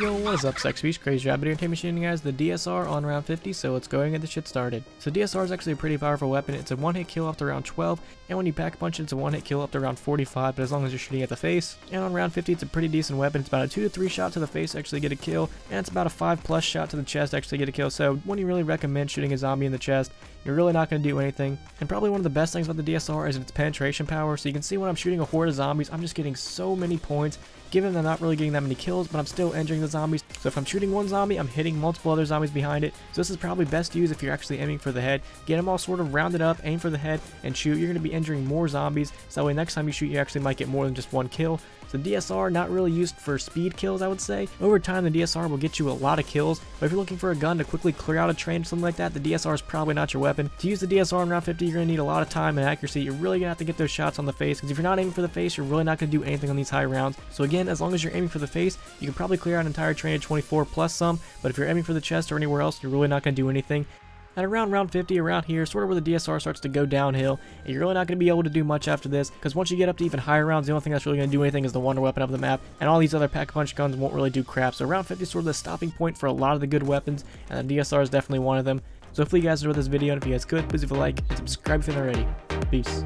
Yo, what is up, Sexbeast? Crazy Rabbit Entertainment shooting guys, the DSR on round 50, so let's go ahead and get this shit started. So DSR is actually a pretty powerful weapon. It's a one-hit kill up to round 12, and when you back punch it, it's a one-hit kill up to round 45, but as long as you're shooting at the face. And on round 50, it's a pretty decent weapon. It's about a 2 to 3 shot to the face to actually get a kill, and it's about a 5+ shot to the chest to actually get a kill. So when you really recommend shooting a zombie in the chest, you're really not going to do anything. And probably one of the best things about the DSR is its penetration power. So you can see when I'm shooting a horde of zombies, I'm just getting so many points, given that I'm not really getting that many kills, but I'm still injuring the zombies. So if I'm shooting one zombie, I'm hitting multiple other zombies behind it. So this is probably best used if you're actually aiming for the head. Get them all sort of rounded up, aim for the head, and shoot. You're going to be injuring more zombies, so that way next time you shoot, you actually might get more than just one kill. So DSR, not really used for speed kills, I would say. Over time, the DSR will get you a lot of kills, but if you're looking for a gun to quickly clear out a train or something like that, the DSR is probably not your weapon. To use the DSR in round 50, you're going to need a lot of time and accuracy. You're really going to have to get those shots on the face, because if you're not aiming for the face, you're really not going to do anything on these high rounds. So again, as long as you're aiming for the face, you can probably clear out an entire train at 24 plus some, but if you're aiming for the chest or anywhere else, you're really not going to do anything. At around round 50, around here, sort of where the DSR starts to go downhill, and you're really not going to be able to do much after this, because once you get up to even higher rounds, the only thing that's really going to do anything is the wonder weapon of the map, and all these other pack-a-punch guns won't really do crap. So round 50 is sort of the stopping point for a lot of the good weapons, and the DSR is definitely one of them. So hopefully you guys enjoyed this video, and if you guys could, please leave a like and subscribe if you haven't already. Peace.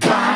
Bye.